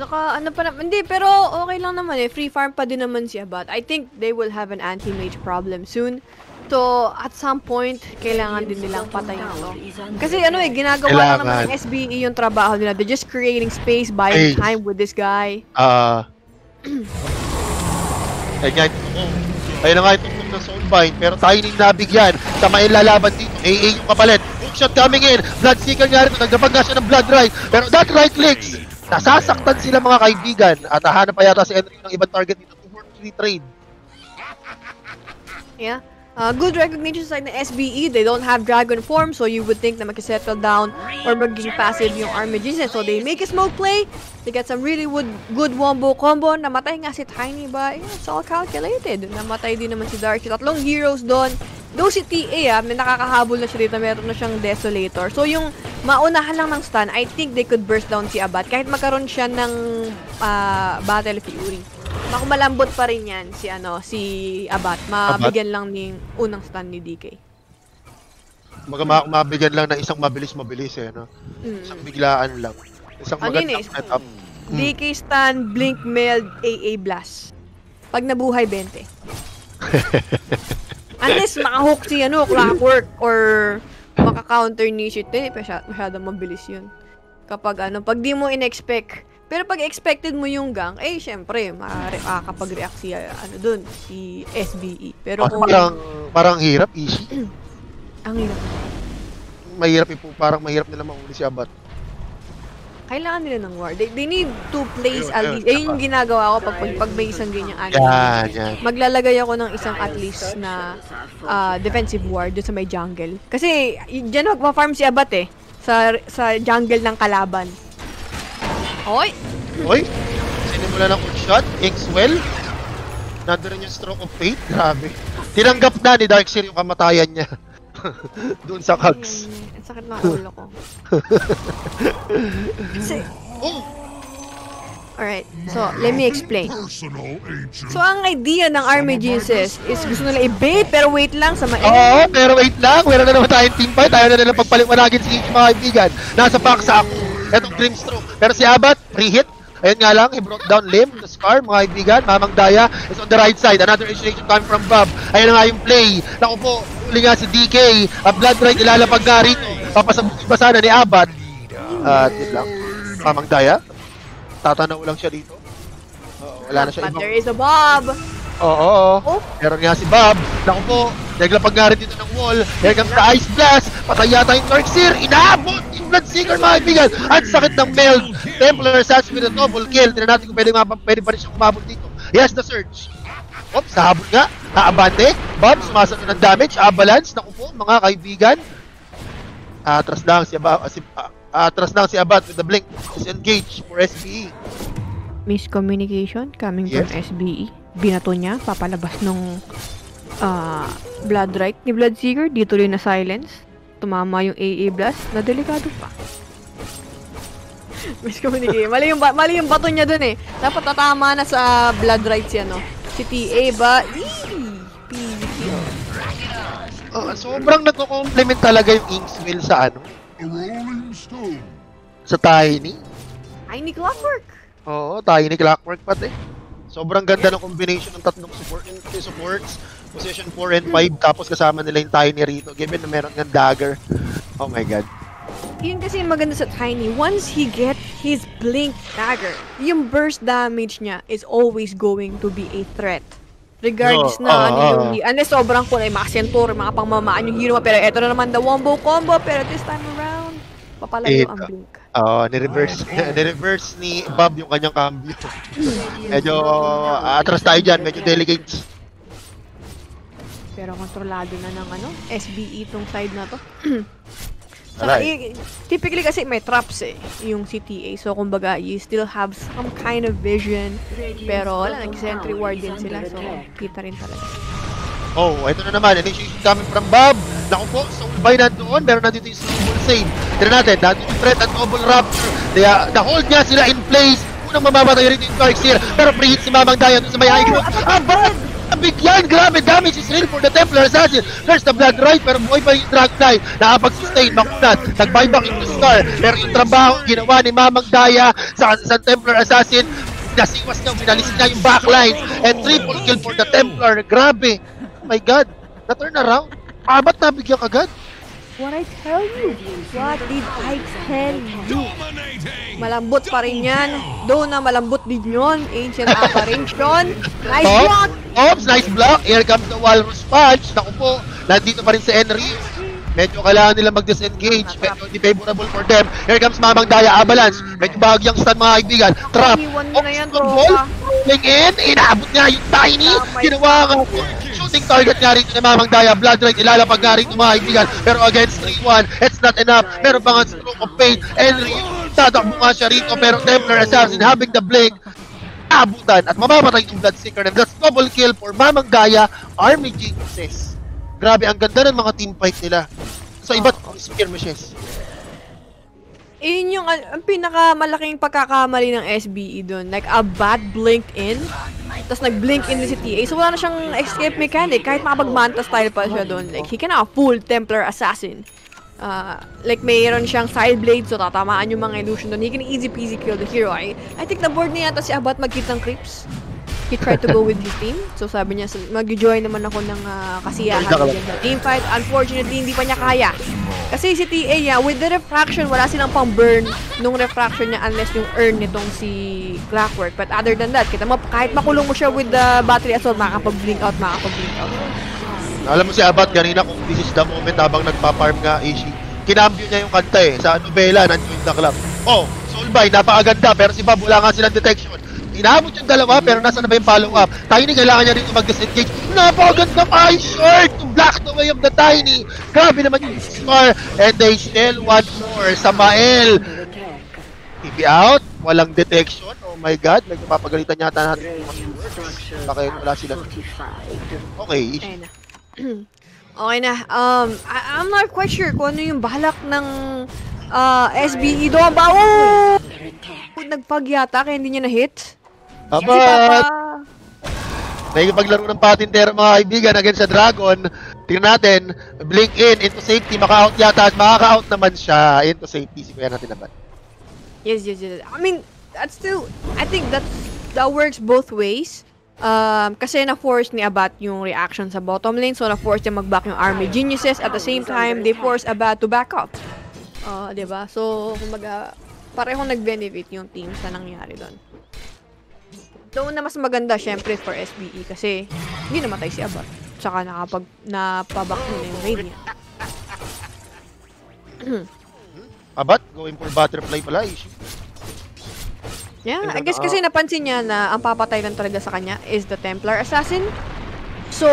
Saka ano pa naman, hindi, pero okay lang naman eh, free farm pa din naman siya, but I think they will have an anti-mage problem soon. So, at some point, kailangan din nilang patayin ito. Kasi ano eh, ginagawa kailangan. na naman ng S B E yung trabaho nila. They're just creating space, buying hey. time with this guy. Ah. Uh, ay nga, ayun na nga itong punta sa soulbind, pero Tiny nabigyan. Samain lalaban dito, A A yung kapalit. Hookshot coming in, Bloodseeker nga rin, nagdapag nga siya ng blood right, pero that right clicks. Nasasaktan sila mga kaibigan at hahanap pa yata si Enrico ng ibang target dito for free trade. Yeah. Uh, good recognition side ng S B E. They don't have dragon form, so you would think na mag-settle down or magiging passive yung Army Geniuses. So they make a smoke play. They get some really good, good wombo combo. Namatay nga si Tiny ba? Yeah, it's all calculated. Namatay din naman si Dark. Tatlong heroes doon. Though si T A, ah, may nakakahabol na siya dito. Meron na siyang Desolator. So yung maunahan lang ng stun, I think they could burst down si Abad. Kahit magkaroon siya ng uh, Battle Fury. Makumalambot pa rin yan si ano si Abat. Mabigyan Abat? lang ng unang stun ni D K. Magama mabigyan lang ng isang mabilis-mabilis eh, no? Mm. Isang biglaan lang. Isang ano magandang is, setup. Mm. D K stun, blink, meld, A A blast. Pag nabuhay, twenty. Unless makahook si ano, clockwork or maka-counter ni shit eh. Masyad masyadong mabilis yun. Kapag ano, pag di mo in-expect. Pero pag expected mo yung gang, eh syempre, makakapag-react si, ano dun, si S B E. Pero kung... Parang, parang hirap, easy. Ang hirap. Mahirap ipo, parang mahirap nila mauli si Abat. Kailangan nila ng war. They, they need to place at least. Eh, yung ginagawa ko pag, pag, pag may isang ganyang anime. Yeah, yeah. Maglalagay ako ng isang at least na uh, defensive war dun sa may jungle. Kasi, dyan magpa-farm si Abat eh. Sa, sa jungle ng kalaban. Oy! Oy! Sinimula ng shot, Inkswell. Nandun rin yung stroke of fate. Grabe. Tinanggap na ni Dark Seer yung kamatayan niya. Doon sa Cogs. Ang sakit ng ulo ko. Kasi... Oh! Alright. So, let me explain. So, ang idea ng Army Geniuses is gusto nila i-bait, pero wait lang sa mga... Oo, pero wait lang. Meron na naman tayong team fight. Ayaw na nila pagpaliwanagin si mga kaibigan. Nasa paksa ako. Etong Grimstroke. Pero si Abat, pre-hit. Ayun nga lang, he brought down limb, the scar, mga kaibigan. Mamang Daya is on the right side. Another initiation time from Bob. Ayun na nga yung play. Naku po, uli nga si D K. Ang blood right, ilalapag nga rito. Papasabukin ba sana ni Abat? At uh, yun lang. Mamang Daya. Tatanaw lang siya dito. Uh, wala na siya ibang. But there is a Bob! Oo, oo. Meron nga si Bob. Naku po, naglapag nga rin dito ng wall. Here comes the ice blast. Patay yata yung Dark Seer. Inaabot! Bloodseeker, mga kaibigan! Ang sakit ng meld! Templar Assassin with a double kill. Tignan natin kung pwede, pwede pa rin siya kumabot dito. Yes, the search! Oops, nahabol nga. Naabante. Bob, sumasal na ng damage. Avalanche. Naku po, mga kaibigan. Atras lang si Abat. Atras lang si Abat with the blink. Disengage for S B E. Miscommunication coming yes. from S B E. binato niya papalabas nung uh, Bloodrite ni Bloodseeker. Dito rin na silence. Tumama yung A A blast na delikado pa. Miscommunicate. Mali yung, ba mali yung bato niya dun eh. Dapat tatama na sa Bloodrite siya, no? Si T A ba? Eee! Oh, sobrang nagko-complement talaga yung Inkswell sa ano? Sa Tiny. Tiny Clockwork. Oo, Tiny Clockwork pati. Sobrang ganda ng combination ng tatlong support, supports. Position four and five, tapos kasama nila yung Tiny rito. Given na meron ng dagger. Oh my god. Yun kasi maganda sa Tiny. Once he get his Blink Dagger, yung burst damage niya is always going to be a threat. Regards no, na uh, ano yung... Unless sobrang cool ay mga Centaur, mga pangmamaan yung hero. Pero eto na naman the wombo combo. Pero this time around, papalayo ang Blink. Oo, uh, nireverse, oh, nireverse ni Bob yung kanyang cambio. Medyo uh, atras tayo dyan. Medyo delicate. Pero kontrolado na ng ano, S B E itong side na to. So, right. Typically kasi may traps eh, yung C T A. So, kumbaga, you still have some kind of vision. Pero, wala, nag-sentry ward din sila. So, kita rin talaga. Oh, ito na naman. Initiation coming from Bob. Naku po, sumbay na doon. Meron natin yung snowball save. Tira natin, natin yung threat at noble rapture. Kaya, na-hold niya sila in place. Unang mamamatay rin yung Dark Seer. Pero free hit si Mamang Dayan doon sa may high group. Ah, Bob! Bigyan, grabe, damage is real for the Templar Assassin. First the blood right, pero buhay pa yung Dragon Knight. Nakapag-sustain, makunat. Nag-buyback into Star. Pero yung trabaho ginawa ni Mamang Daya sa, sa Templar Assassin, nasiwas niya, binalisin niya yung backline. And triple kill for the Templar. Grabe. Oh my god. Na-turn around. Ah, ba't nabigyan agad? What I tell you? What did I tell you? Malambot pa rin yan. Doon na malambot din yun. Ancient Apparition. Nice Oops. block! Oops! Nice block! Here comes the Walrus Punch. Naku po, nandito pa rin si Henry. Medyo kailangan nila mag-disengage. Medyo hindi favorable for them. Here comes Mamang Daya Avalanche. Medyo bahagyang stun mga kaibigan. Trap! Oops! Control! Pulling in! Inaabot niya yung Tiny! Ginawa ang... Shooting target nga rin na Mamang Daya, Bloodrite, ilalapag nga rin mga kaibigan. Pero against three one, it's not enough. Meron pa nga stroke of pain. Henry, tatakbo nga siya rito. Pero Templar Assassin, having the blink, naabutan at mamamatay yung Bloodseeker. And that's double kill for Mamang Daya, Army Geniuses. Grabe, ang ganda ng mga teamfight nila. So, iba't skirmishes. Iyon yung ang pinakamalaking pagkakamali ng S B E doon. Like, a bad blinked in. Tapos nag-blink in si T A. So, wala na siyang escape mechanic. Kahit makapag-Manta Style pa siya doon. Like, he can have full Templar Assassin. Uh, like, mayroon siyang side blade. So, tatamaan yung mga illusion doon. He can easy-peasy kill the hero. I, I think na-board na yata si Abbat magkita ng creeps. He tried to go with his team. So, sabi niya, mag-join naman ako ng uh, kasiyahan sa team fight. Unfortunately, hindi pa niya kaya. Kasi si T A niya, with the refraction, wala silang pang-burn nung refraction niya unless yung earn nitong si Clockwork. But other than that, kita mo, kahit makulong mo siya with the battery assault, makakapag-blink out, makakapag-blink out. Alam mo si Abbat, ganina kung this is the moment habang nagpa-farm nga A C, kinambyo niya yung kanta eh. Sa novela, nandiyon na club. Oh, Soulby, napakaganda. Pero si Bob, wala nga silang detection. Inaabot yung dalawa, pero nasa na ba yung follow-up? Tiny, kailangan niya rin mag-disengage. Napakaganda pa! Short! To block the way of the Tiny! Grabe naman yung score! And they still want more. Samael! T V out. Walang detection. Oh my god. Medyo papagalitan niya natin natin. Bakit wala sila. Okay. Okay na. Um, I I'm not quite sure kung ano yung balak ng uh, S B E doon ba? Oh! Nagpagyata kaya hindi niya na-hit. Abbat! Naikipaglaro ng patintero mga kaibigan against sa Dragon. Tingnan natin, blink in into safety, maka-out yata at makaka-out naman siya into safety. Siguyan natin naman. Yes, yes, yes. I mean, that's still, I think that that works both ways. Um, kasi na-force ni Abbat yung reaction sa bottom lane, so na-force niya mag-back yung Army Geniuses. At the same time, they force Abbat to back up. Uh, diba? So, kumbaga, parehong nag-benefit yung team sa nangyari doon. Doon na mas maganda, syempre, for S B E kasi hindi namatay si Abbat. Tsaka nakapag, napabak na yung raid niya. Abbat, going for butterfly pala, issue. Yeah, I guess kasi napansin niya na ang papatay lang talaga sa kanya is the Templar Assassin. So,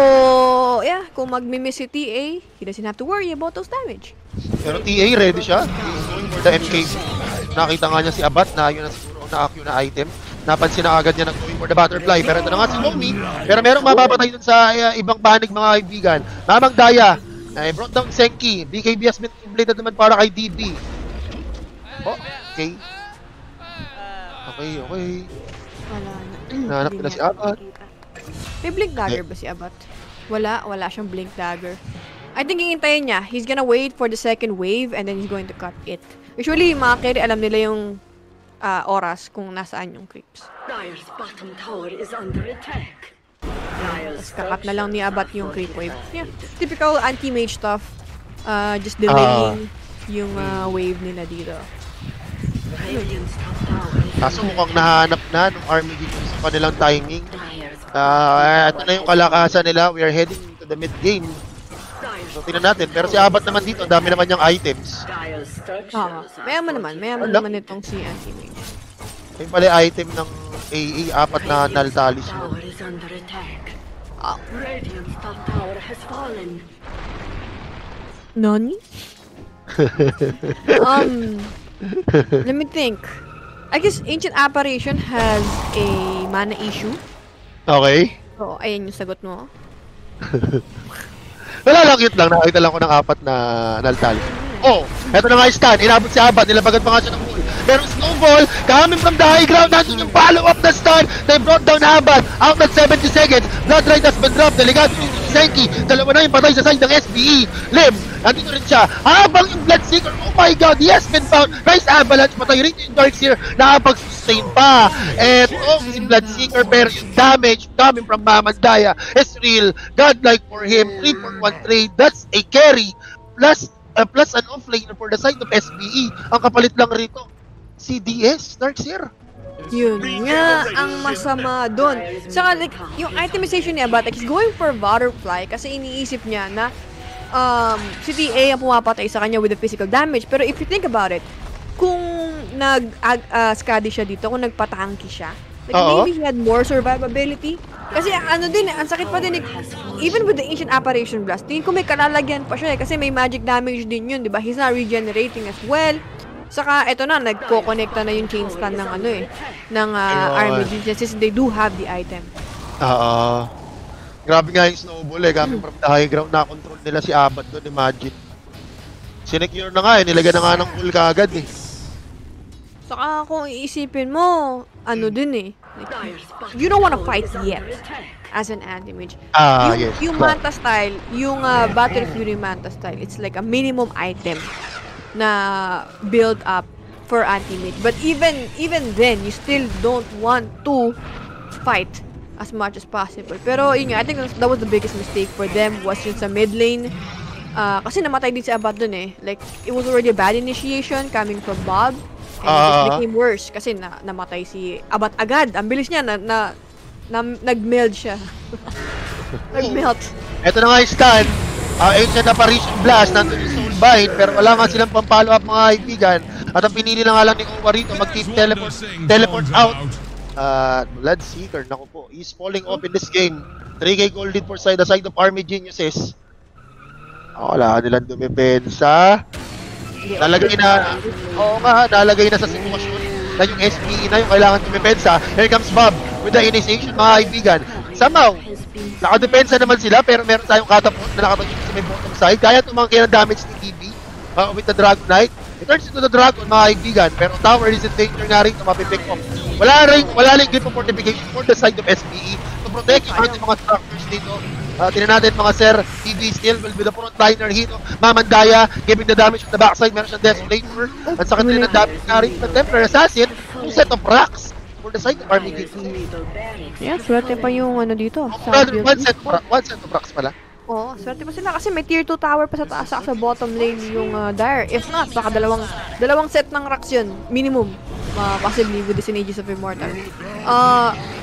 yeah, kung mag-miss si T A, he doesn't have to worry about those damage. Pero T A ready siya. He's going for the M K B. Nakita nga niya si Abbat na yun ang siguro na-acue na item. Napansin na agad niya ng going for the butterfly. Pero ito na nga si Lomi. Pero merong mapapatay dun sa uh, ibang panig mga kaibigan. Namang Daya. Uh, brought down Senki. B K B has been completed naman para kay D B. Oh, okay. Okay, okay. Wala na. Nahanap nila si Abat. May Blink Dagger ba si Abat? Wala, wala siyang Blink Dagger. I think hihintayin niya. He's gonna wait for the second wave and then he's going to cut it. Usually, mga carry, alam nila yung uh, oras kung nasaan yung creeps. Tapos kakat na lang ni Abat yung creep wave. Yeah. Typical anti-mage stuff. Uh, just delaying uh, yung uh, wave nila dito. Kaso mukhang nahanap na ng Army Geniuses sa kanilang timing. Uh, ito na yung kalakasan nila. We are heading to the mid-game. So, tingnan natin. Pero si Abat naman dito, dami naman niyang items. Oo. Mayaman naman. Mayaman naman itong si Anti-Mage. Yung pala item ng A A, apat na Naltalis mo. Oh. Nani? um, let me think. I guess Ancient Apparition has a mana issue. Okay. So, ayan yung sagot mo. Wala lang, cute lang. Nakakita lang ko ng apat na Naltalis. Oh, eto na nga yung stun. Inabot si Abat. Nilabagat pa nga siya ng pool. Pero Snowball, coming from the high ground. Nandun yung follow-up na stun. They brought down Abat. Out at seventy seconds. Bloodrite has been dropped. Delegado yung Senki. Dalawa na yung patay sa side ng S B E. Liv, nandito rin siya. Habang yung Bloodseeker. Oh my God, he has been found. Nice Avalanche. Patay rin yung Dark Seer. Nakapag-sustain pa. Eto, si Bloodseeker. Pero yung damage coming from Mamandaya is real. Godlike for him. three four one three. That's a carry. Plus Uh, plus an offlaner for the side of S B E. Ang kapalit lang rito, C D S, Dark Seer. Yun nga ang masama doon. Saka like, yung itemization niya, but like, he's going for Butterfly kasi iniisip niya na um, si T A ang pumapatay sa kanya with the physical damage. Pero if you think about it, kung nag-scuddy uh, siya dito, kung nagpatangki siya, like, uh-oh, maybe he had more survivability. Kasi ano din, ang sakit pa din, even with the Ancient Apparition Blast, tingin ko may kalalagyan pa siya eh, kasi may magic damage din yun, di ba? He's not regenerating as well. Saka, eto na, nagko-connecta na yung chain stun ng ano eh, ng uh, Army Geniuses, they do have the item. Oo. Grabe nga yung Snowball eh, kami from the high ground, na-control nila si Abat doon, imagine. Sinecure na nga eh, nilagyan na nga ng pool kaagad eh. Saka kung iisipin mo, ano din eh, like, you don't wanna fight yet as an anti-mage. Ah, yung, yes. Yung Manta Style, yung uh, Battle Fury Manta Style, it's like a minimum item na build up for anti-mage. But even even then, you still don't want to fight as much as possible. Pero yun nga, I think that was the biggest mistake for them was yun sa mid lane. Uh, kasi namatay din si Abat dun eh. Like, it was already a bad initiation coming from Bob. And uh, it just became worse kasi na namatay si Abat agad. Ang bilis niya, na, na, na, nag-meld siya. Nag-melt. Ito na nga yung stun. Uh, Ancient Apparition Blast, nandun yung Soul Bind, pero wala nga silang pampalo up mga kaibigan. At ang pinili na nga lang ni Owa rito, mag-teleport teleport out. Uh, Bloodseeker, naku po, he's falling off in this game. three K gold lead for side, the side of Army Geniuses. Oh, wala nilang dumipensa. Nalagay na, oo nga, nalagay na sa sitwasyon na yung S P E na yung kailangan tumipensa. Here comes Bob with the initiation, mga kaibigan. Somehow, nakadepensa naman sila, pero meron tayong katapon na nakatagin sa may bottom side. Kaya tumangkin ang damage ni D B uh, with the Dragon Knight. It turns into the Dragon, mga kaibigan, pero tower is in danger nga rin, mapipick off. Wala rin, wala rin grip of fortification for the side of S P E to protect yung ating mga structures dito. Uh, Tinan natin mga sir, T V still will be the frontliner hit. Mamandaya, giving the damage on the backside. Meron siyang Desolator. Ang sakit rin ang damage na rin. The Templar Assassin, two set of rocks for the side of Army Geniuses. Yeah, swerte pa yung ano dito. Oh, brother, one set, one set of rocks pala. Oo, oh, swerte pa sila kasi may tier two tower pa sa taas sa bottom lane yung uh, Dire. If not, baka dalawang, dalawang set ng rocks yun. Minimum. Uh, possibly with the Synergies of Immortal. Ah... Uh,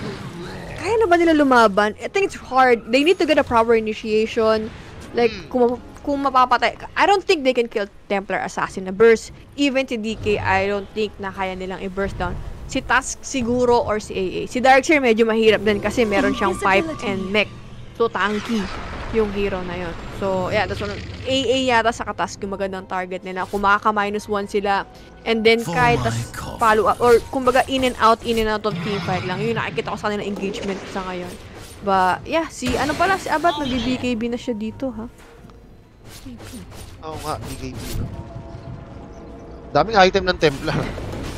Kaya na ba nila lumaban? I think it's hard. They need to get a proper initiation. Like, kung, kung mapapatay. I don't think they can kill Templar Assassin na burst. Even si D K, I don't think na kaya nilang i-burst down. Si Tusk siguro or si A A. Si Darkseer medyo mahirap din kasi meron siyang pipe and mech. So, tanky yung hero na yun. So, yeah. That's one. A A yata sa Tusk yung magandang target nila. Kung makaka minus one sila. And then, kahit tas follow up or kumbaga in and out, in and out of team fight lang. Yun nakikita ko sa kanila engagement sa ngayon. Ba, yeah, si ano pala si Abat nag-B K B na siya dito, ha. Oo nga, B K B. Daming item ng Templar.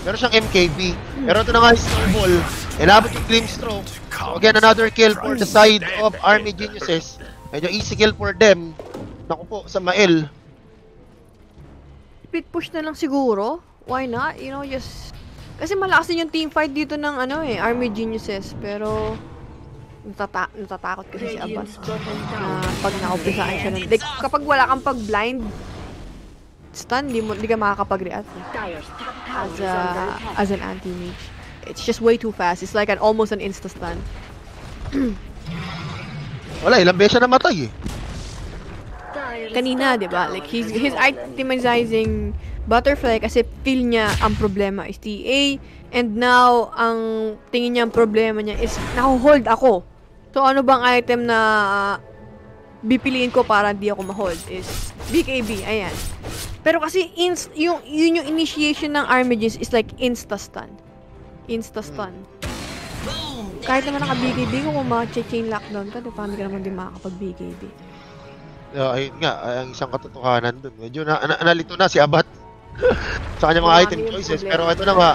Meron siyang M K B. Meron ito na nga Snowball. Inabot yung Grimstroke. So again, another kill for the side of Army Geniuses. Medyo easy kill for them. Naku po, sa Mael. Split push na lang siguro. Why not? You know, just... Kasi malakas din yung teamfight dito ng ano eh, Army Geniuses. Pero... Natata natatakot kasi si Abbas. Na pag nakumpisaan siya ng... Like, kapag wala kang pag-blind... Stun, di, mo, di ka makakapag-react as, a, as an anti-mage. It's just way too fast. It's like an almost an insta-stun. Wala, ilang beses siya namatay eh. Kanina, di ba? Like, he's, he's itemizing Butterfly kasi feel niya ang problema is T A. And now, ang tingin niya ang problema niya is nahuhold ako. So, ano bang item na uh, bipiliin ko para hindi ako mahold is B K B. Ayan. Pero kasi inst yung yun yung initiation ng Army Geniuses is like insta-stun. Insta-stun. Kahit naman naka-B K B, kung ma-chain lockdown ka, di pa hindi ka naman din makakapag-B K B. Uh, ayun nga, ang isang katotohanan dun. Medyo na na nalito na si Abat sa kanyang mga item choices. Pero ito na ba?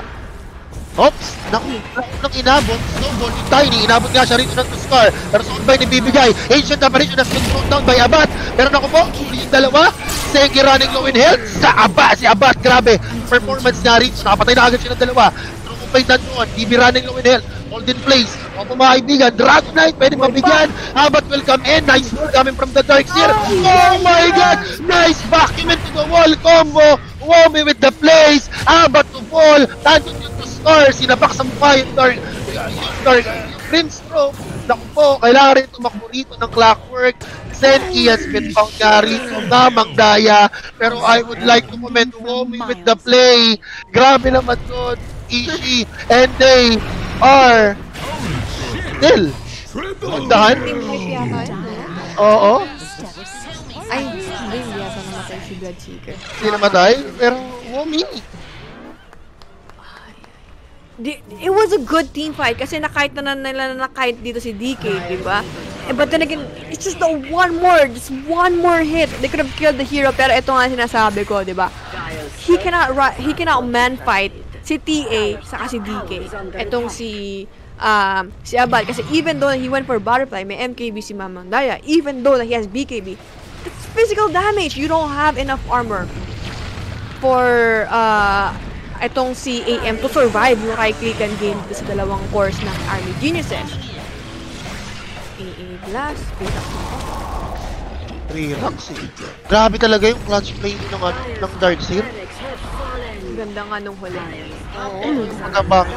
Oops! Naku! Nung inabot, Snowball, yung Tiny, inabot nga siya rito ng two scar. Pero soon ba'y nabibigay? Ancient Apparition has been thrown down by Abat. Pero naku po, yung dalawa, Seki running low in health sa Abat. Si Abat, grabe. Performance nga rito. Nakapatay na agad siya ng dalawa. Pero kung pa'y tanong, D B running low in health. Hold in place. O kung mga kaibigan, Dragon Knight, pwede mabigyan. Abat will come in. Nice ball coming from the Dark Seer. Oh my God! Nice vacuum into the wall combo. Womi with the place. Abat to fall. Tanto yung two scar. Sinabak sa mukha yung Dark. Yung Dark. Yung Grimstroke. Naku po, kailangan rin tumakbo rito ng Clockwork. Senki has been found nga rito. Namang daya. Pero I would like to comment Womi with the play. Grabe naman doon. Ishii. And they... Or still magdahan? Oo. Ay, hindi yata namatay si Bloodseeker. Hindi namatay? Pero Womi. It was a good team fight kasi nakahit na nila na nakahit dito si D K, di ba? But then again, it's just the one more, just one more hit. They could have killed the hero pero ito nga sinasabi ko, di ba? He cannot he cannot man fight si T A, saka si D K. Itong si, um, si Abad. Kasi even though he went for Butterfly, may M K B si Mamang Daya. Even though he has B K B, that's physical damage. You don't have enough armor for uh, itong si A M to survive yung high-clickan game sa dalawang cores ng Army Geniuses. A A Blast, three rocks eh. Grabe talaga yung clutch play ng, ng Dark Seer. Ganda nga nung huli. Oo. Magabang.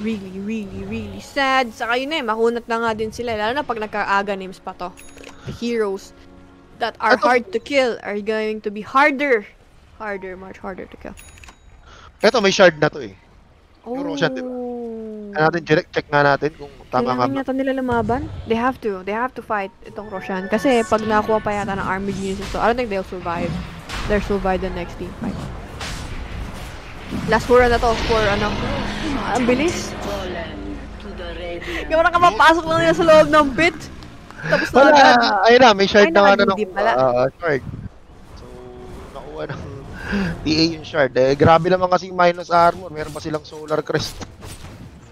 Really, really, really sad. Saka yun eh, makunat na nga din sila. Lalo na pag nagka-Aghanims pa to. The heroes that are hard to kill are going to be harder. Harder, much harder to kill. Eto, may shard na to eh. Oh. Euro shard, diba? Natin, check nga natin kung tama nga. Kailangan yata nila lumaban. They have to. They have to fight itong Roshan. Kasi pag nakuha pa yata ng Army Geniuses, so I don't think they'll survive. They'll survive the next team fight. Last four na to. For ano? Ah, ang bilis. Gawin na ka mapasok lang nila sa loob ng pit. Tapos na wala, agad. Ayun na, may shard na nga na ng uh, shard. So, nakuha ng T A yung shard. Eh, grabe naman kasi minus armor. Meron pa silang solar crest.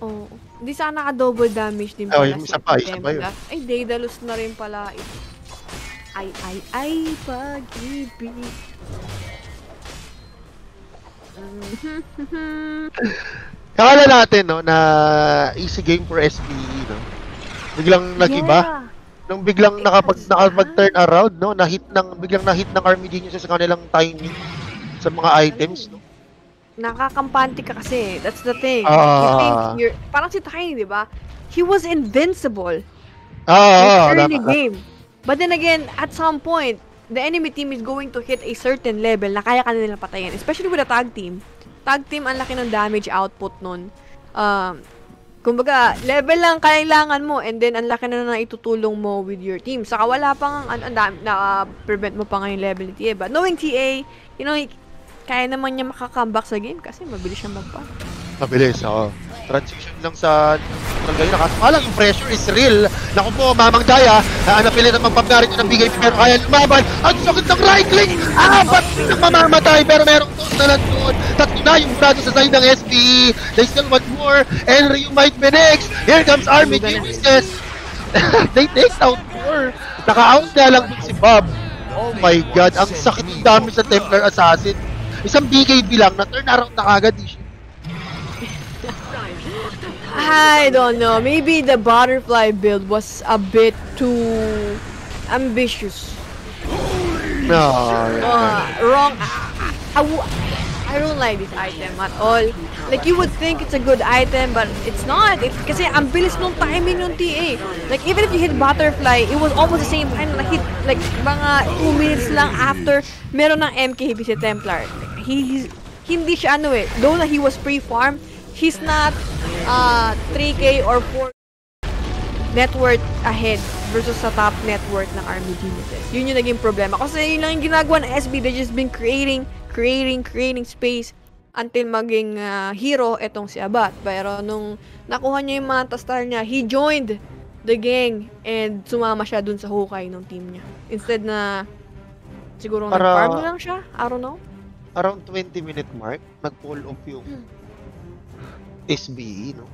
Oo. Oh, hindi sana naka-double damage din pala. Oh, yung isa pa, isa pa yun. Ay, Daedalus na rin pala. Ay, ay, ay, pag-ibig. Kakala natin, no, na easy game for S P E, no? Biglang nag-iba. Yeah. Nung biglang nakapag, nakapag-turn around, no? Na-hit ng, biglang na-hit ng Army Geniuses sa kanilang timing sa mga items, no? Nakakampante ka kasi. That's the thing. Uh, like, you think you're, parang si Tiny, di ba? He was invincible. Ah, uh, in early uh, game. But then again, at some point, the enemy team is going to hit a certain level na kaya ka na nilang patayin. Especially with a tag team. Tag team, ang laki ng damage output nun. Um, kumbaga, level lang kailangan mo and then ang laki na na itutulong mo with your team. Saka wala pang, ang dami, na-prevent uh, mo pa ngayon level ni T A. But knowing T A, you know, Kaya naman niya makaka-comeback sa game kasi mabilis siya magpa. Mabilis, oo. Transition lang sa Tanggalin na. Kasapalang yung pressure is real. Naku po, Mamang Daya. Naanapilin at magpapnarin yun ng B K B pero kaya lumaban. Ang sakit ng right click! Apat ng mamamatay pero merong toss na lang doon. Tatlo na yung braso sa side ng S P E. They still want more. And Ryu might be next. Here comes Army Geniuses. They take out more. Naka-out na lang si Bob. Oh my god, ang sakit ng damage sa Templar Assassin. Isang B K B lang, na-turn around na kagad. I don't know, maybe the butterfly build was a bit too ambitious. No, uh, wrong. I, I don't like this item at all. Like, you would think it's a good item, but it's not. It's kasi ang bilis nung timing ng T A. Like, even if you hit butterfly, it was almost the same time. Like, hit, like mga two minutes lang after meron ng M K B si Templar. Like, he, hindi siya ano eh. Though he was pre-farm, he's not uh, three K or four K net worth ahead versus sa top net worth ng Army Geniuses. Yun yung naging problema. Kasi yun lang yung ginagawa ng S B. They've just been creating, creating, creating space until maging uh, hero etong si Abbat. Pero nung nakuha niya yung Manta Style niya, he joined the gang and sumama siya dun sa hukay ng team niya. Instead na siguro para nag-farm lang siya, I don't know. Around twenty minute mark, nag-pull off yung hmm. S B E, no?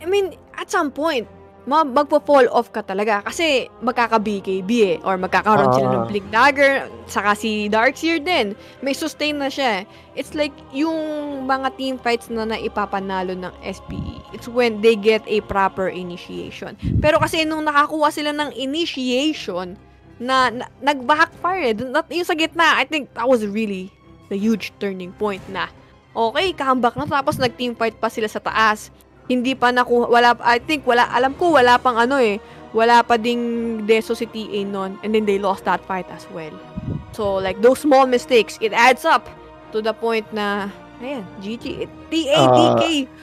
I mean, at some point, magpo-fall off ka talaga kasi magkaka-B K B eh, or magkakaroon uh, sila ng Blink Dagger, saka si Dark Seer din. May sustain na siya eh. It's like yung mga team fights na naipapanalo ng S P E. It's when they get a proper initiation. Pero kasi nung nakakuha sila ng initiation, na, na nag-backfire eh. Not, yung sa gitna, I think that was really the huge turning point na, okay, comeback na, tapos nag-team fight pa sila sa taas. Hindi pa nakuha, wala, I think, wala, alam ko, wala pang ano eh, wala pa ding deso si T A nun, and then they lost that fight as well. So, like, those small mistakes, it adds up to the point na, ayan, G G, T A, uh, D K,